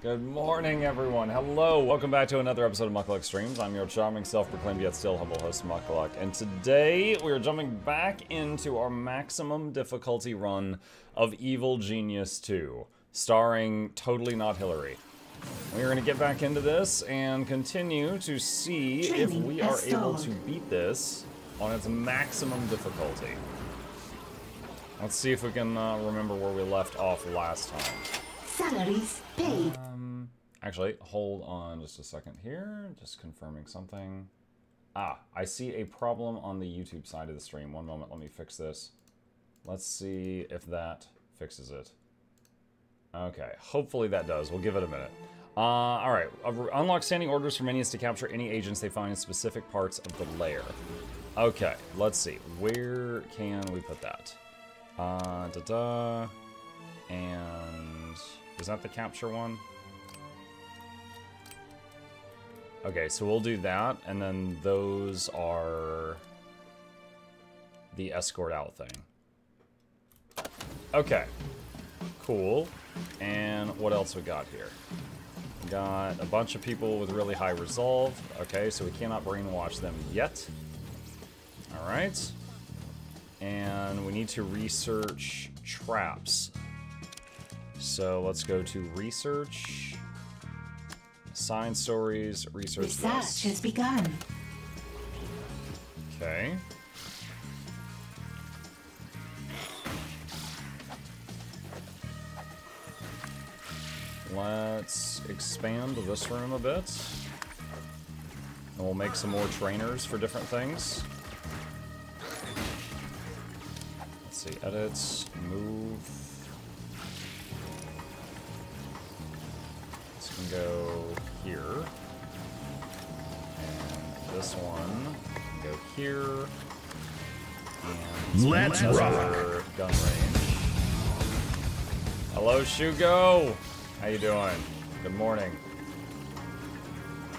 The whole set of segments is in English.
Good morning, everyone. Hello. Welcome back to another episode of Muckluck Streams. I'm your charming, self-proclaimed yet still humble host, Muckluck, and today we are jumping back into our maximum difficulty run of Evil Genius 2, starring Totally Not Hillary. We're going to get back into this and continue to see if we are able to beat this on its maximum difficulty. Let's see if we can remember where we left off last time. Salaries paid. Actually, hold on just a second here. Just confirming something. Ah, I see a problem on the YouTube side of the stream. One moment, let me fix this. Let's see if that fixes it. Okay, hopefully that does. We'll give it a minute. All right, unlock standing orders for minions to capture any agents they find in specific parts of the lair. Okay, let's see. Where can we put that? And is that the capture one? Okay, so we'll do that, and then those are the escort out thing. Okay, cool. And what else we got here? We got a bunch of people with really high resolve. Okay, so we cannot brainwash them yet. All right. And we need to research traps. So let's go to research, sign stories, research. Research has begun. Okay. Let's expand this room a bit. And we'll make some more trainers for different things. Let's see, edits, move. This can go here. And this one can go here. And let's rock! Gun range. Hello, Shugo! How you doing? Good morning.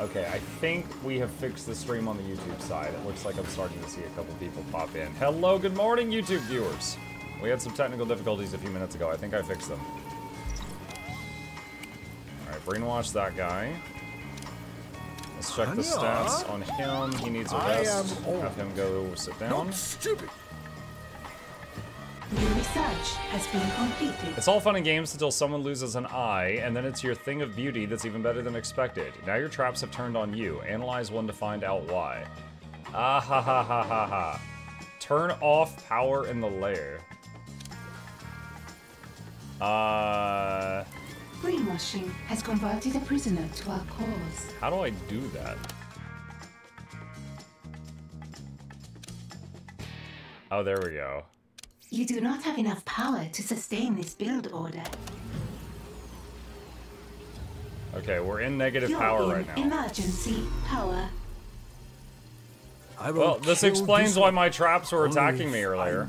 Okay, I think we have fixed the stream on the YouTube side. It looks like I'm starting to see a couple people pop in. Hello, good morning, YouTube viewers. We had some technical difficulties a few minutes ago. I think I fixed them. All right, brainwash that guy. Let's check the stats on him. He needs a rest. Have him go sit down. Not stupid. Your research has been completed. It's all fun and games until someone loses an eye, and then it's your thing of beauty that's even better than expected. Now your traps have turned on you. Analyze one to find out why. Ah ha ha ha ha ha. Turn off power in the lair. Brainwashing has converted a prisoner to our cause. How do I do that? Oh, there we go. You do not have enough power to sustain this build order. Okay, we're in negative power right now. Emergency power. Well, this explains why my traps were attacking me earlier.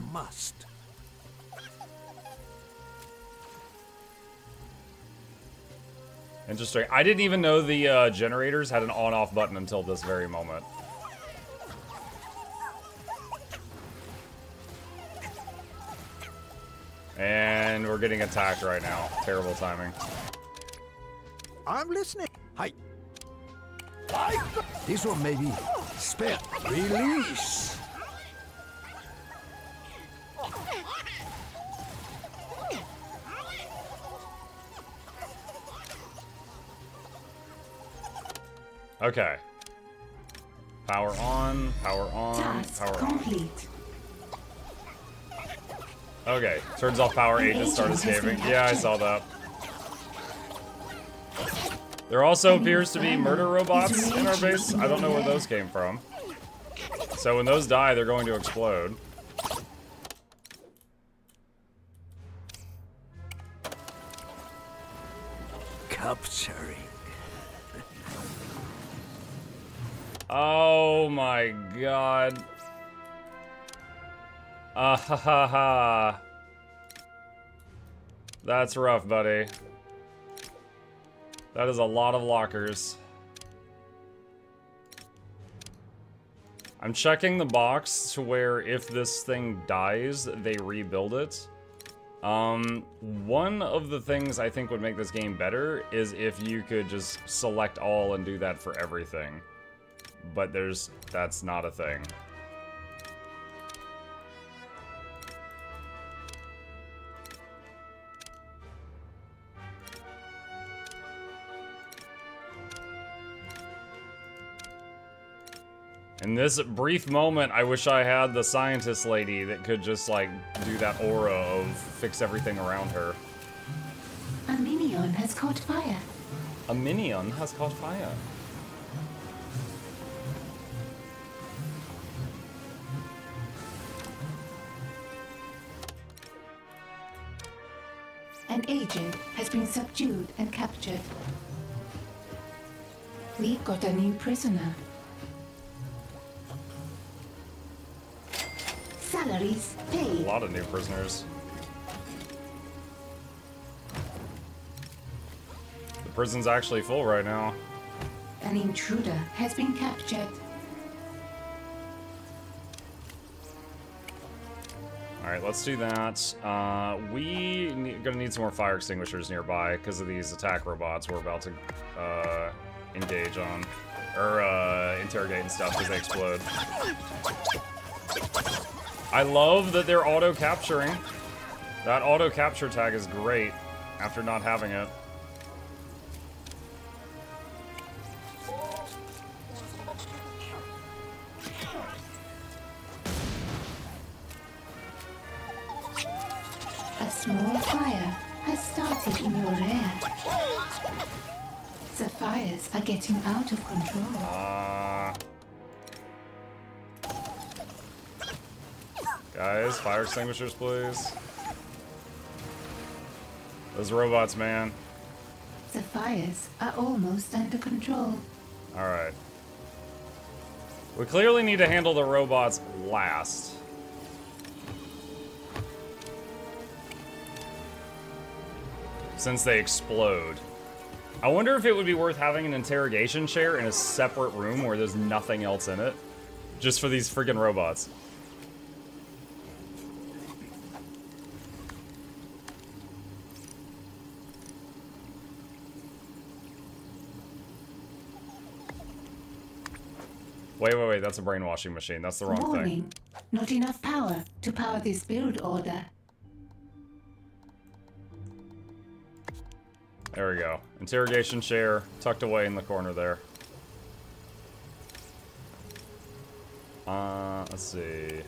Interesting. I didn't even know the generators had an on-off button until this very moment. And we're getting attacked right now. Terrible timing. I'm listening. Hi. This one may be spare. Release. Okay. Power on. Power on. Power on. Okay, turns off power, agents start escaping. Yeah, I saw that. There also appears to be murder robots in our base. I don't know where those came from. So when those die, they're going to explode. Capturing. Oh my god. Ha ha ha. That's rough, buddy. That is a lot of lockers. I'm checking the box to where if this thing dies, they rebuild it. One of the things I think would make this game better is if you could just select all and do that for everything. But that's not a thing. In this brief moment, I wish I had the scientist lady that could just, like, do that aura of fix everything around her. A minion has caught fire. A minion has caught fire. An agent has been subdued and captured. We got a new prisoner. Salaries paid. A lot of new prisoners. The prison's actually full right now. An intruder has been captured. Alright, let's do that. We're gonna need some more fire extinguishers nearby because of these attack robots we're about to engage on. Or interrogate and stuff because they explode. I love that they're auto-capturing. That auto-capture tag is great after not having it. A small fire has started in your lair. The fires are getting out of control. Guys, fire extinguishers, please. Those robots, man. The fires are almost under control. Alright. We clearly need to handle the robots last. Since they explode. I wonder if it would be worth having an interrogation chair in a separate room where there's nothing else in it. Just for these freaking robots. Wait, that's a brainwashing machine. That's the wrong thing. Not enough power to power this build order. There we go. Interrogation chair tucked away in the corner there. Let's see.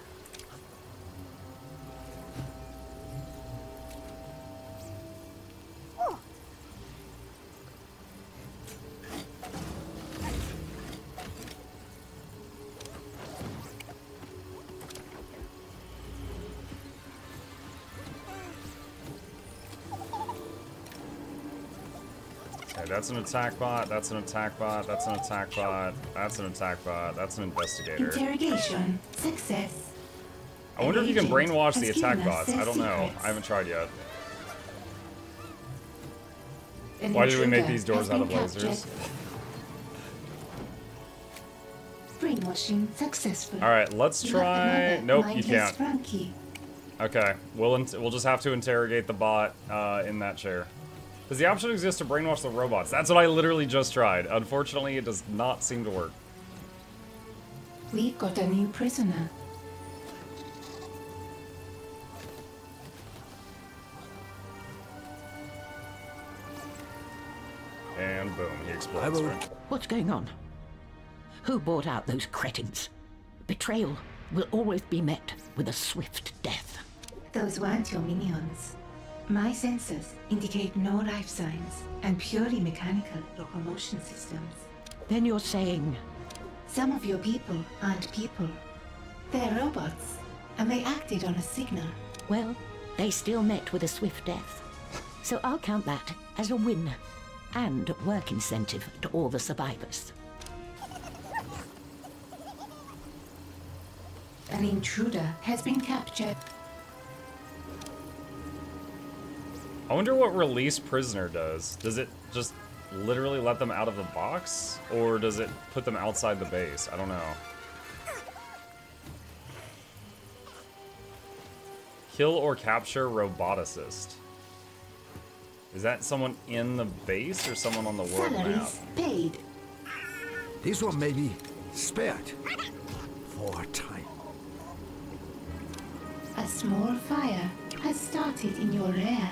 That's an attack bot, that's an attack bot, that's an attack bot, that's an attack bot, that's an investigator. Interrogation. Success. I wonder if you can brainwash the attack bots. I don't know. I haven't tried yet. Why did we make these doors out of lasers? Brainwashing successful. Alright, let's try... Nope, you can't. Okay, we'll just have to interrogate the bot in that chair. Does the option exist to brainwash the robots? That's what I literally just tried. Unfortunately, it does not seem to work. We got a new prisoner. And boom, he explodes. What's going on? Who brought out those cretins? Betrayal will always be met with a swift death. Those weren't your minions. My sensors indicate no life signs and purely mechanical locomotion systems. Then you're saying... Some of your people aren't people. They're robots, and they acted on a signal. Well, they still met with a swift death. So I'll count that as a win and work incentive to all the survivors. An intruder has been captured. I wonder what release prisoner does. Does it just literally let them out of the box? Or does it put them outside the base? I don't know. Kill or capture roboticist. Is that someone in the base or someone on the world map? Paid. This one may be spared for a time. A small fire has started in your rear.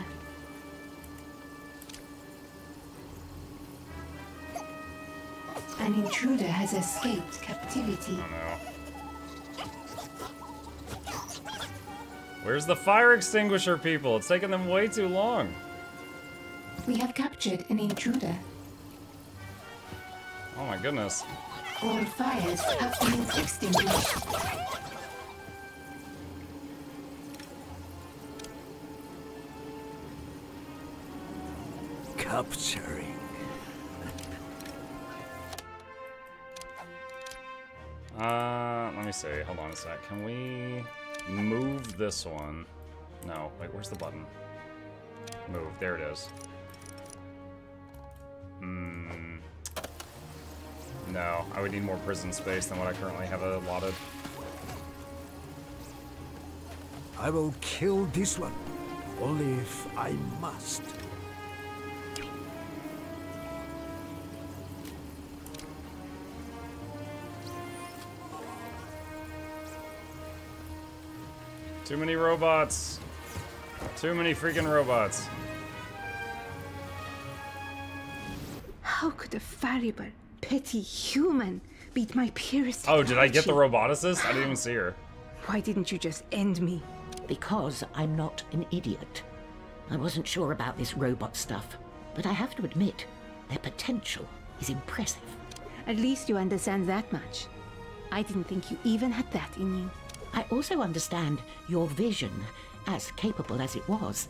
An intruder has escaped captivity. Oh no. Where's the fire extinguisher, people? It's taking them way too long. We have captured an intruder. Oh my goodness. All fires have been extinguished. Capturing. Let me see. Hold on a sec. Can we move this one? No. Wait, where's the button? Move. There it is. Hmm. No, I would need more prison space than what I currently have allotted. I will kill this one, only if I must. Too many robots. Too many freaking robots. How could a fallible, petty human beat my purest? Oh, did I get the roboticist? I didn't even see her. Why didn't you just end me? Because I'm not an idiot. I wasn't sure about this robot stuff, but I have to admit, their potential is impressive. At least you understand that much. I didn't think you even had that in you. I also understand your vision, as capable as it was,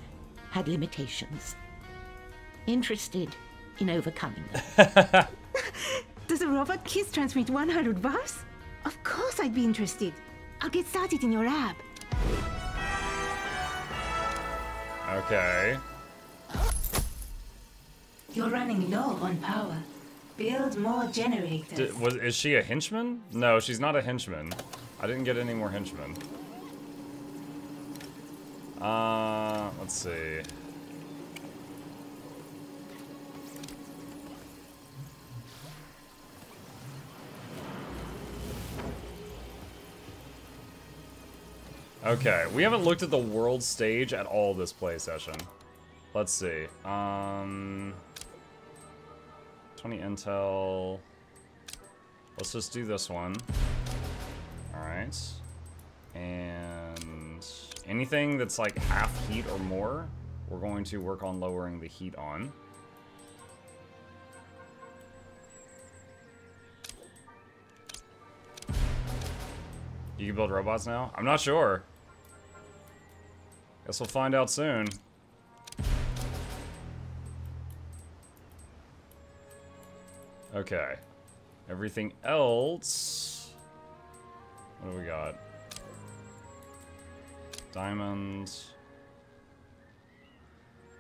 had limitations. Interested in overcoming them. Does a robot kiss transmit 100 bars? Of course I'd be interested. I'll get started in your lab. Okay. You're running low on power. Build more generators. Is she a henchman? No, she's not a henchman. I didn't get any more henchmen. Let's see. Okay, we haven't looked at the world stage at all this play session. Let's see. 20 intel. Let's just do this one. Alright. And anything that's like half heat or more, we're going to work on lowering the heat on. You can build robots now? I'm not sure. Guess we'll find out soon. Okay. Everything else. What do we got? Diamonds.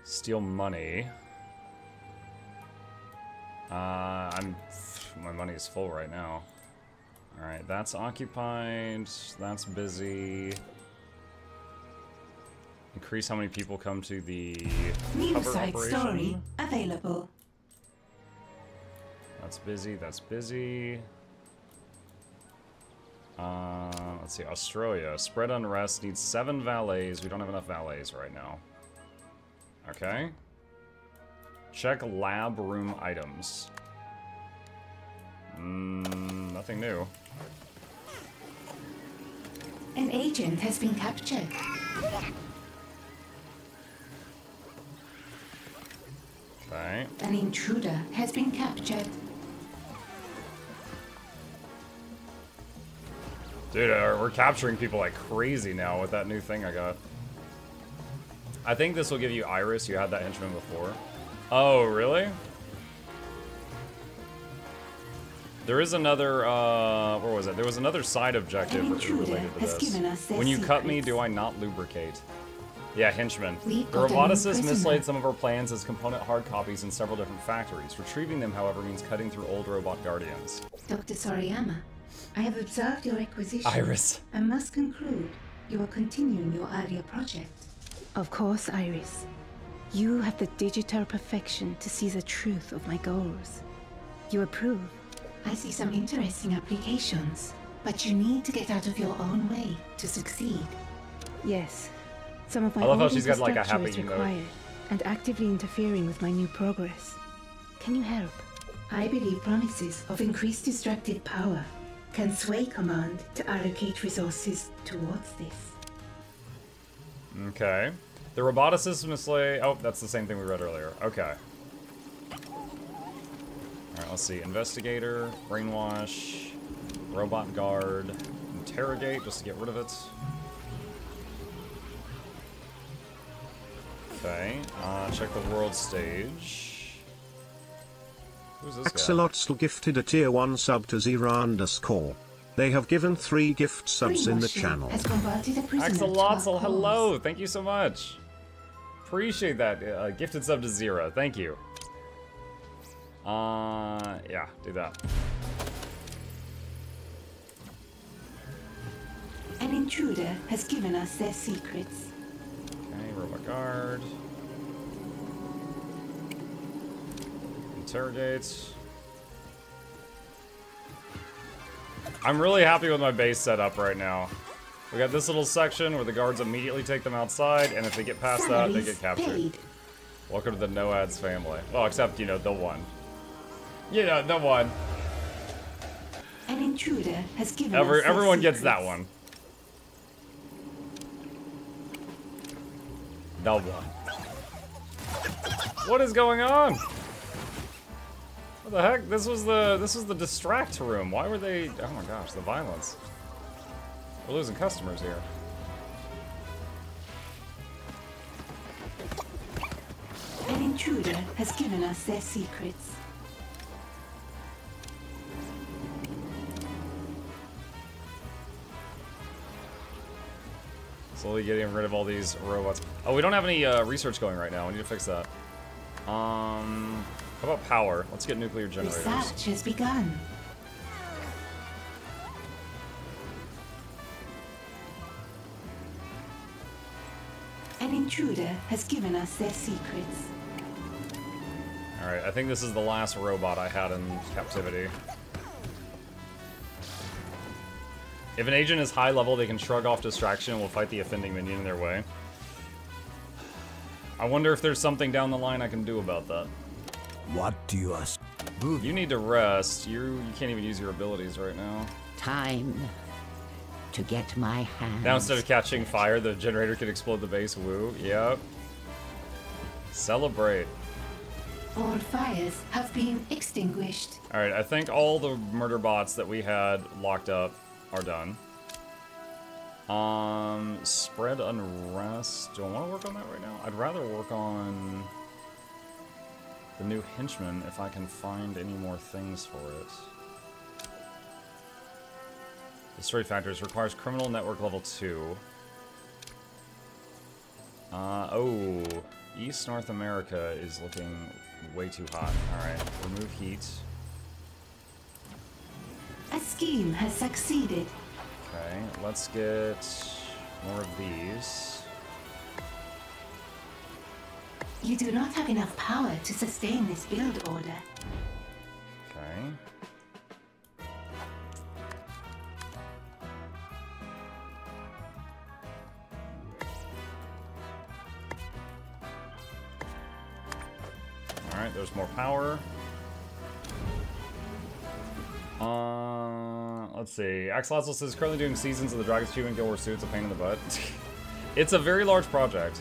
Steal money. My money is full right now. All right, that's occupied, that's busy. Increase how many people come to the cover operation. Story available. That's busy, that's busy. Let's see, Australia. Spread unrest, needs 7 valets. We don't have enough valets right now. Okay. Check lab room items. Nothing new. An agent has been captured. Okay. An intruder has been captured. Dude, we're capturing people like crazy now with that new thing I got. I think this will give you Iris. You had that henchman before. Oh, really? There is another, where was it? There was another side objective related to this. When you cut me, do I not lubricate? Yeah, henchman. The roboticist mislaid some of our plans as component hard copies in several different factories. Retrieving them, however, means cutting through old robot guardians. Dr. Sarayama, I have observed your acquisition. Iris. I must conclude you are continuing your earlier project. Of course, Iris. You have the digital perfection to see the truth of my goals. You approve? I see some interesting applications, but you need to get out of your own way to succeed. Yes. Some of my infrastructure is required and actively interfering with my new progress. Can you help? I believe promises of increased destructive power can sway command to allocate resources towards this. Okay. The roboticism is like... Oh, that's the same thing we read earlier. Okay. Alright, let's see. Investigator, brainwash, robot guard, interrogate just to get rid of it. Okay, check the world stage. Who's this guy? Axolotl gifted a tier 1 sub to Zira_. They have given 3 gift subs in the channel. Axolotl, hello! Thank you so much! Appreciate that. Gifted sub to Zira, thank you. Yeah, do that. An intruder has given us their secrets. Robot guard. Interrogates. I'm really happy with my base setup right now. We got this little section where the guards immediately take them outside, and if they get past that, they get captured. Welcome to the no ads family. Well, except, you know, the one. You know, the one. An intruder has given everyone gets that one. What is going on? What the heck? This was the distract room. Why were they? Oh my gosh, the violence. We're losing customers here. An intruder has given us their secrets. Slowly getting rid of all these robots. Oh, we don't have any research going right now. We need to fix that. How about power? Let's get nuclear generators. Research has begun. An intruder has given us their secrets. All right, I think this is the last robot I had in captivity. If an agent is high level, they can shrug off distraction and will fight the offending minion in their way. I wonder if there's something down the line I can do about that. What do you ask? You need to rest. You can't even use your abilities right now. Time to get my hands. Now instead of catching fire, the generator can explode the base. Woo. Yep. Celebrate. All fires have been extinguished. All right, I think all the murder bots that we had locked up are done. Spread unrest. Do I want to work on that right now? I'd rather work on the new henchman if I can find any more things for it. The story factors requires criminal network level 2. Oh, East North America is looking way too hot. All right, remove heat. A scheme has succeeded. Okay, let's get more of these. You do not have enough power to sustain this build order. Okay. All right, there's more power. Let's see. Axolotl says currently doing Seasons of the Dragon's Cube and Guild Wars Suits, a pain in the butt. It's a very large project.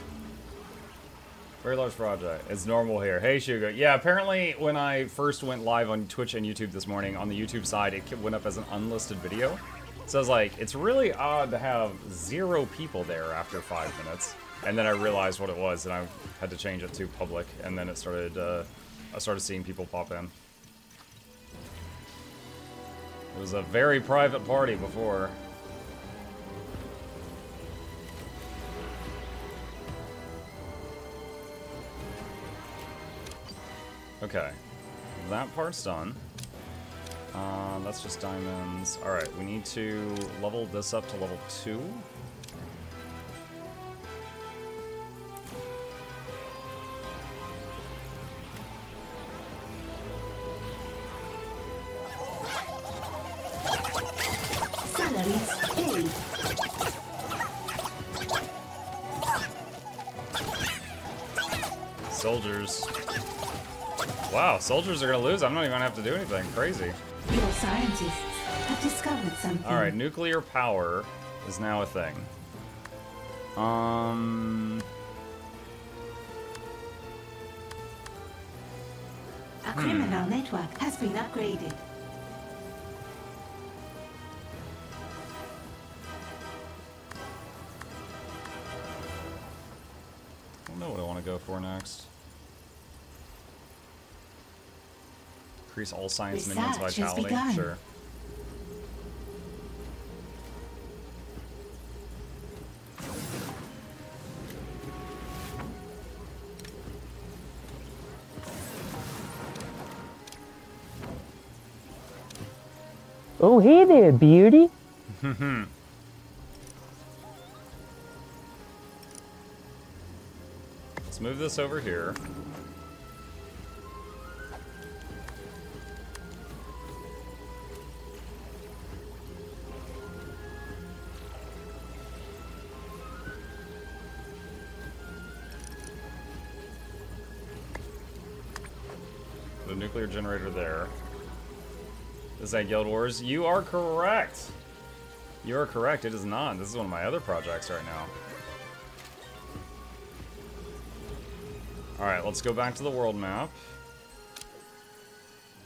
Very large project. It's normal here. Hey, Shugo. Yeah, apparently when I first went live on Twitch and YouTube this morning, on the YouTube side, it went up as an unlisted video. So I was like, it's really odd to have 0 people there after 5 minutes. And then I realized what it was, and I had to change it to public. And then it started, I started seeing people pop in. It was a very private party before. Okay, that part's done. That's just diamonds. All right, we need to level this up to level 2. soldiers. Wow, soldiers are gonna lose. I'm not even gonna have to do anything. Crazy. Your scientists have discovered something. All right, nuclear power is now a thing. A criminal network has been upgraded. I don't know what I want to go for next. Increase all science minions' vitality. Sure. Oh, hey there, beauty. Let's move this over here. The nuclear generator there. Is that Guild Wars? You are correct! You are correct, it is not. This is one of my other projects right now. Alright, let's go back to the world map.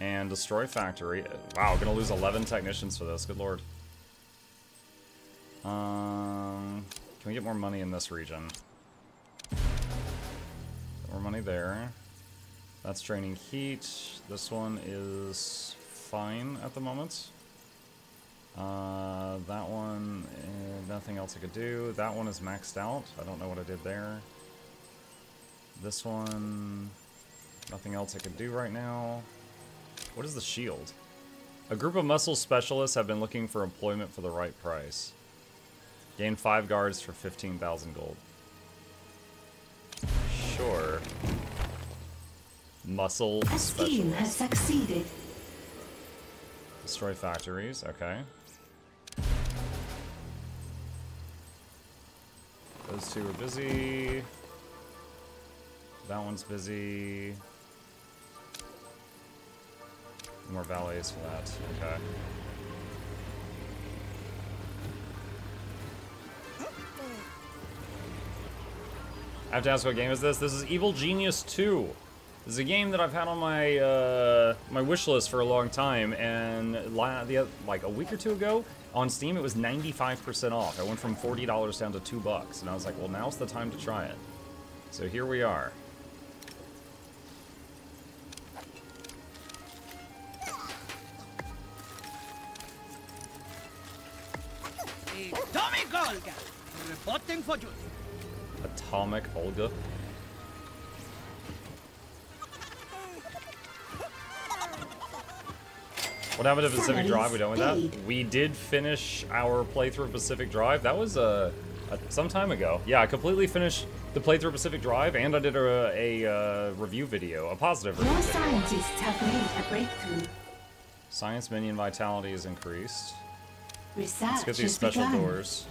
And destroy factory. Wow, gonna lose 11 technicians for this, good lord. Can we get more money in this region? More money there. That's draining heat. This one is fine at the moment. That one, nothing else I could do. That one is maxed out. I don't know what I did there. This one, nothing else I could do right now. What is the shield? A group of muscle specialists have been looking for employment for the right price. Gain 5 guards for 15,000 gold. Sure. Muscle specialists. A scheme has succeeded. Destroy factories, okay. Those two are busy. That one's busy. More valets for that, okay. I have to ask, what game is this? This is Evil Genius 2. This is a game that I've had on my my wish list for a long time, and like a week or two ago on Steam it was 95% off. I went from $40 down to $2, and I was like, well, now's the time to try it. So here we are. Atomic Olga, reporting for duty. Atomic Olga. What happened to Pacific Drive? We done with that? We did finish our playthrough of Pacific Drive. That was some time ago. Yeah, I completely finished the playthrough of Pacific Drive, and I did a review video, a positive review video. Scientists have made a breakthrough. Science minion vitality is increased. Research. Let's get these special doors.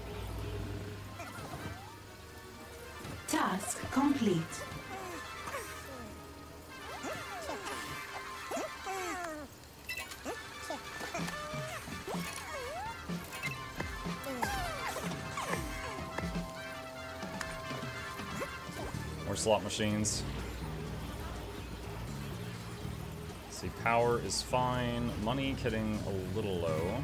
Task complete. Slot machines. Let's see, power is fine. Money getting a little low.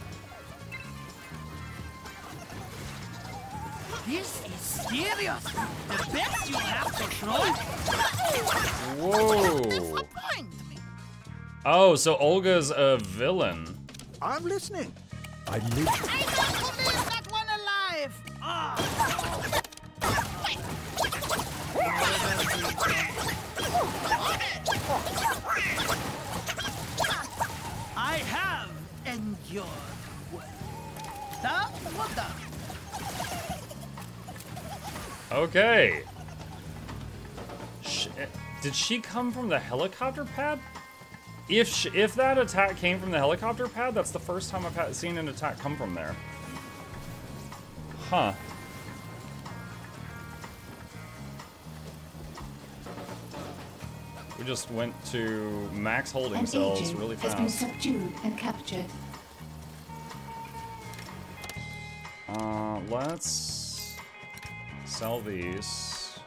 This is serious. The best you have to throw. Whoa. Oh, so Olga's a villain. I'm listening. I live. I got to miss that one alive. Ah. I have endured well. Okay. Did she come from the helicopter pad? If that attack came from the helicopter pad, that's the first time I've seen an attack come from there. Huh. just went to max holding cells really fast. An agent has been subdued and captured. Let's sell these.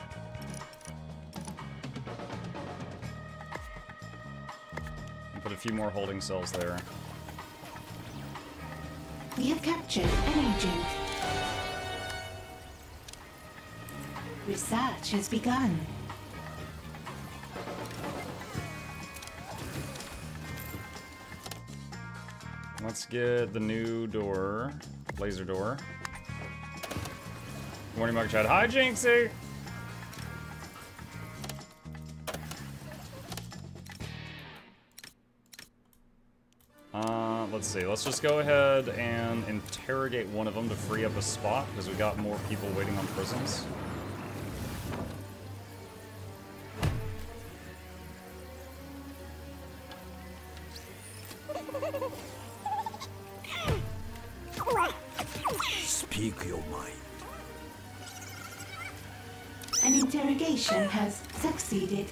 And put a few more holding cells there. We have captured an agent. Research has begun. Let's get the new door, laser door. Good morning, Mug Chat. Hi, Jinxie! Let's see. Let's just go ahead and interrogate one of them to free up a spot because we got more people waiting on prisons. Speak your mind. An interrogation has succeeded.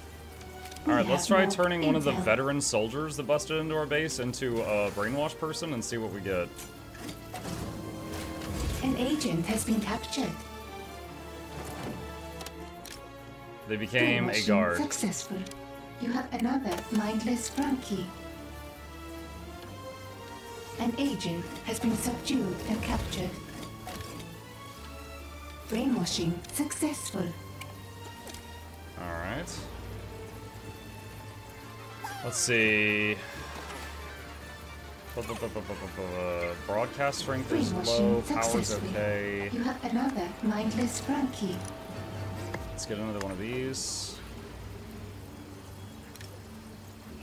Alright, let's try turning one of the veteran soldiers that busted into our base into a brainwashed person and see what we get. An agent has been captured. They became a guard. Successful. You have another mindless Frankie. An agent has been subdued and captured. Brainwashing successful. Alright. Let's see. Broadcast strength is low, power's okay. You have another mindless Frankie. Let's get another one of these.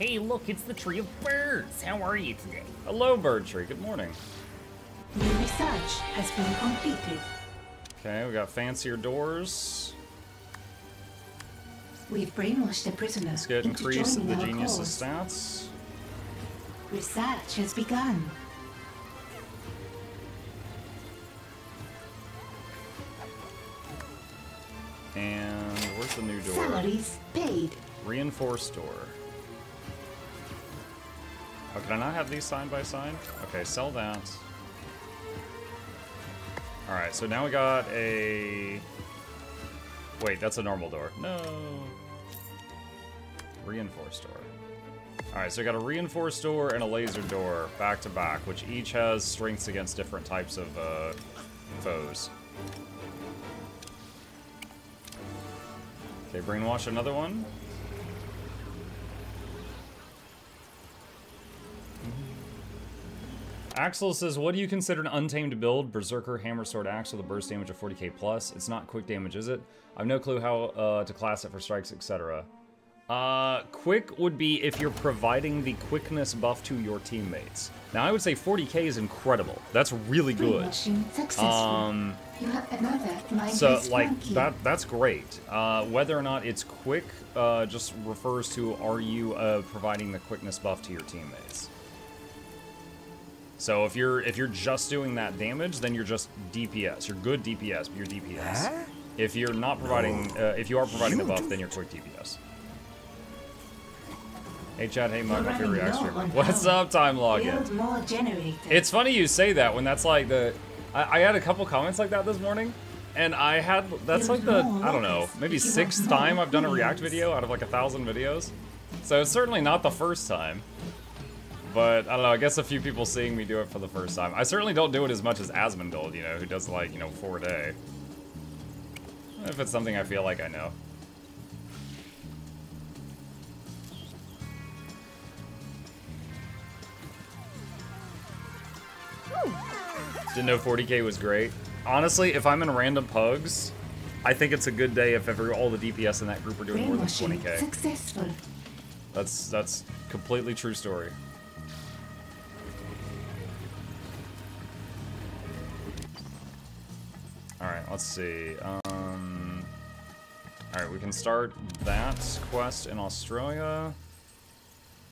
Hey, look, it's the tree of birds. How are you today? Hello, bird tree. Good morning. The research has been completed. Okay, we got fancier doors. We've brainwashed the prisoners. Let's get increase the genius's stats. Research has begun. And where's the new door? Salaries paid. Reinforced door. Oh, can I not have these side by side? Okay, sell that. Alright, so now we got a... Wait, that's a normal door. No. Reinforced door. Alright, so we got a reinforced door and a laser door back to back, which each has strengths against different types of foes. Okay, brainwash another one. Axel says, what do you consider an untamed build? Berserker, Hammer, Sword, Axe with a burst damage of 40k plus. It's not quick damage, is it? I have no clue how to class it for strikes, etc. Quick would be if you're providing the quickness buff to your teammates. Now, I would say 40k is incredible. That's really good. So, like, that's great. Whether or not it's quick just refers to are you providing the quickness buff to your teammates. So if you're just doing that damage, then you're just DPS. You're good DPS, but you're DPS. Huh? If you're not providing, if you are providing the buff, then you're quick DPS. Hey Chad, hey Mug, what's your reaction? What's up, Time Login? It's funny you say that when that's like the, I had a couple comments like that this morning, and I had that's like the I don't know maybe sixth time I've done a React video out of like 1,000 videos, so it's certainly not the first time. But, I don't know, I guess a few people seeing me do it for the first time. I certainly don't do it as much as Asmongold, you know, who does, like, you know, 4 a day. If it's something I feel like I know. Didn't know 40k was great. Honestly, if I'm in random pugs, I think it's a good day if all the DPS in that group are doing more than 20k. Successful. That's completely true story. Alright, let's see. Alright, we can start that quest in Australia.